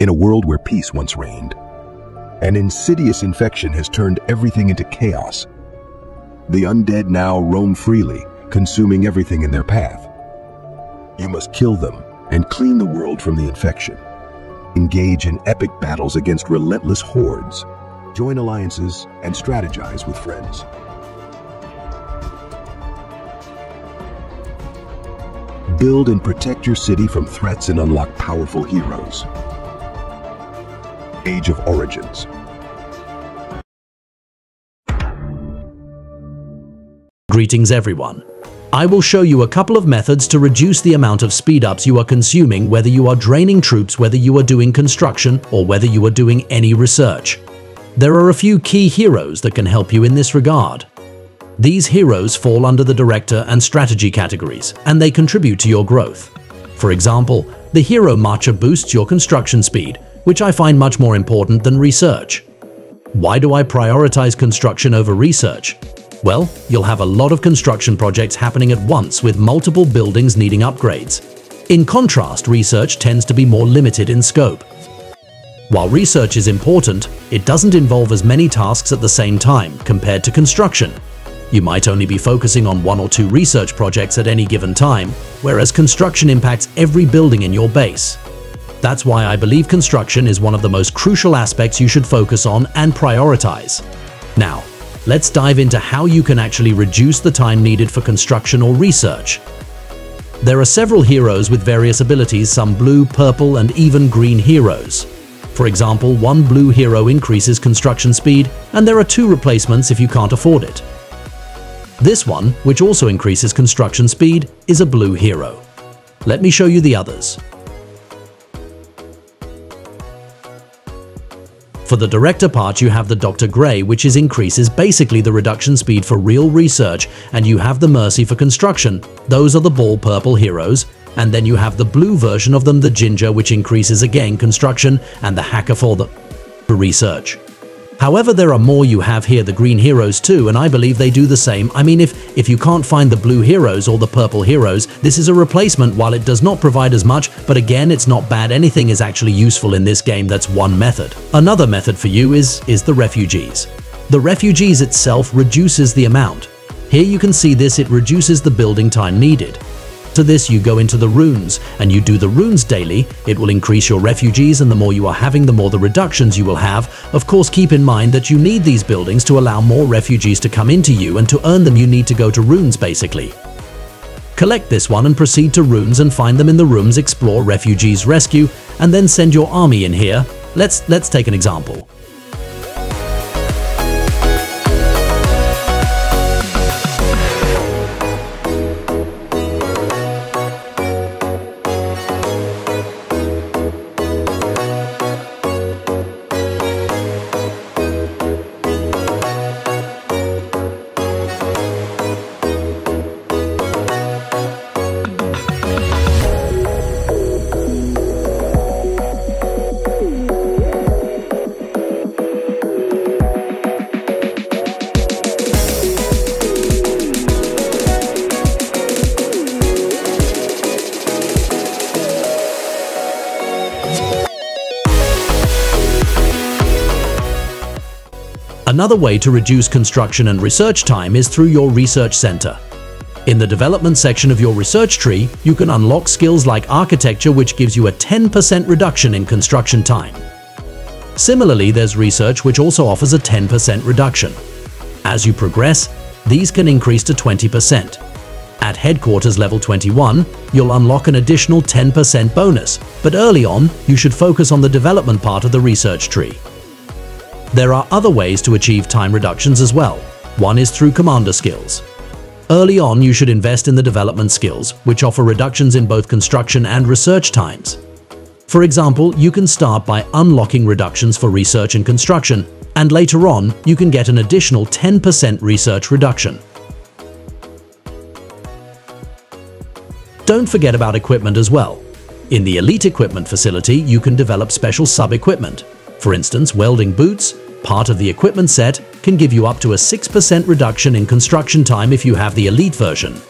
in a world where peace once reigned. An insidious infection has turned everything into chaos. The undead now roam freely, consuming everything in their path. You must kill them and clean the world from the infection. Engage in epic battles against relentless hordes. Join alliances and strategize with friends. Build and protect your city from threats and unlock powerful heroes. Age of Origins. Greetings everyone. I will show you a couple of methods to reduce the amount of speed-ups you are consuming, whether you are draining troops, whether you are doing construction, or whether you are doing any research. There are a few key heroes that can help you in this regard. These heroes fall under the director and strategy categories, and they contribute to your growth. For example, the hero marcher boosts your construction speed, which I find much more important than research. Why do I prioritize construction over research? Well, you'll have a lot of construction projects happening at once with multiple buildings needing upgrades. In contrast, research tends to be more limited in scope. While research is important, it doesn't involve as many tasks at the same time compared to construction. You might only be focusing on 1 or 2 research projects at any given time, whereas construction impacts every building in your base. That's why I believe construction is one of the most crucial aspects you should focus on and prioritize. Now, let's dive into how you can actually reduce the time needed for construction or research. There are several heroes with various abilities, some blue, purple, and even green heroes. For example, one blue hero increases construction speed, and there are 2 replacements if you can't afford it. This one, which also increases construction speed, is a blue hero. Let me show you the others. For the director part, you have the Dr. Gray, which increases basically the reduction speed for real research, and you have the Mercy for construction. Those are the ball purple heroes. And then you have the blue version of them, the Ginger, which increases again construction, and the Hacker for the research. However, there are more. You have here the green heroes too, and I believe they do the same. I mean, if you can't find the blue heroes or the purple heroes, this is a replacement. While it does not provide as much, but again, it's not bad. Anything is actually useful in this game. That's one method. Another method for you is the refugees. The refugees itself reduces the amount. Here you can see this, it reduces the building time needed. To this, you go into the runes, and you do the runes daily. It will increase your refugees, and the more you are having, the more the reductions you will have. Of course, keep in mind that you need these buildings to allow more refugees to come into you, and to earn them you need to go to runes basically. Collect this one and proceed to runes and find them in the rooms, explore refugees, rescue, and then send your army in here. Let's take an example. Another way to reduce construction and research time is through your research center. In the development section of your research tree, you can unlock skills like architecture, which gives you a 10% reduction in construction time. Similarly, there's research, which also offers a 10% reduction. As you progress, these can increase to 20%. At headquarters level 21, you'll unlock an additional 10% bonus, but early on, you should focus on the development part of the research tree. There are other ways to achieve time reductions as well. One is through commander skills. Early on, you should invest in the development skills, which offer reductions in both construction and research times. For example, you can start by unlocking reductions for research and construction, and later on, you can get an additional 10% research reduction. Don't forget about equipment as well. In the elite equipment facility, you can develop special sub-equipment. For instance, welding boots, part of the equipment set, can give you up to a 6% reduction in construction time if you have the elite version.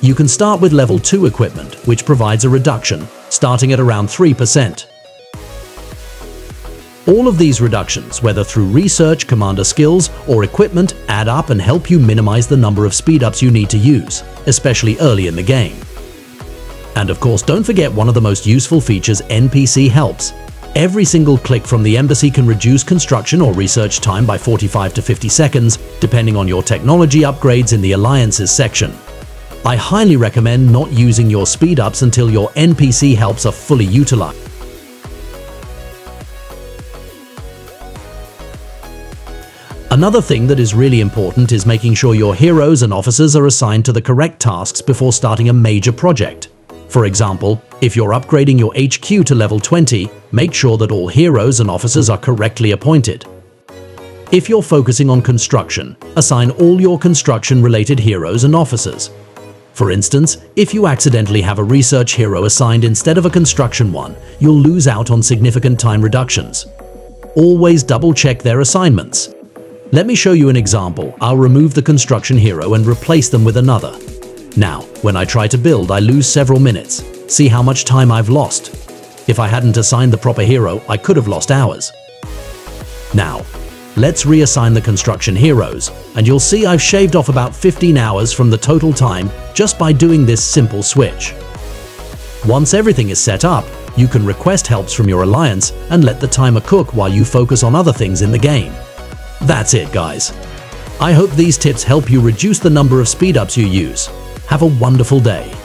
You can start with level 2 equipment, which provides a reduction, starting at around 3%. All of these reductions, whether through research, commander skills, or equipment, add up and help you minimize the number of speed-ups you need to use, especially early in the game. And of course, don't forget one of the most useful features, NPC helps. Every single click from the embassy can reduce construction or research time by 45 to 50 seconds, depending on your technology upgrades in the Alliances section. I highly recommend not using your speed-ups until your NPC helps are fully utilized. Another thing that is really important is making sure your heroes and officers are assigned to the correct tasks before starting a major project. For example, if you're upgrading your HQ to level 20, make sure that all heroes and officers are correctly appointed. If you're focusing on construction, assign all your construction-related heroes and officers. For instance, if you accidentally have a research hero assigned instead of a construction one, you'll lose out on significant time reductions. Always double-check their assignments. Let me show you an example. I'll remove the construction hero and replace them with another. Now, when I try to build, I lose several minutes. See how much time I've lost. If I hadn't assigned the proper hero, I could have lost hours. Now, let's reassign the construction heroes, and you'll see I've shaved off about 15 hours from the total time just by doing this simple switch. Once everything is set up, you can request helps from your alliance and let the timer cook while you focus on other things in the game. That's it, guys. I hope these tips help you reduce the number of speed-ups you use. Have a wonderful day.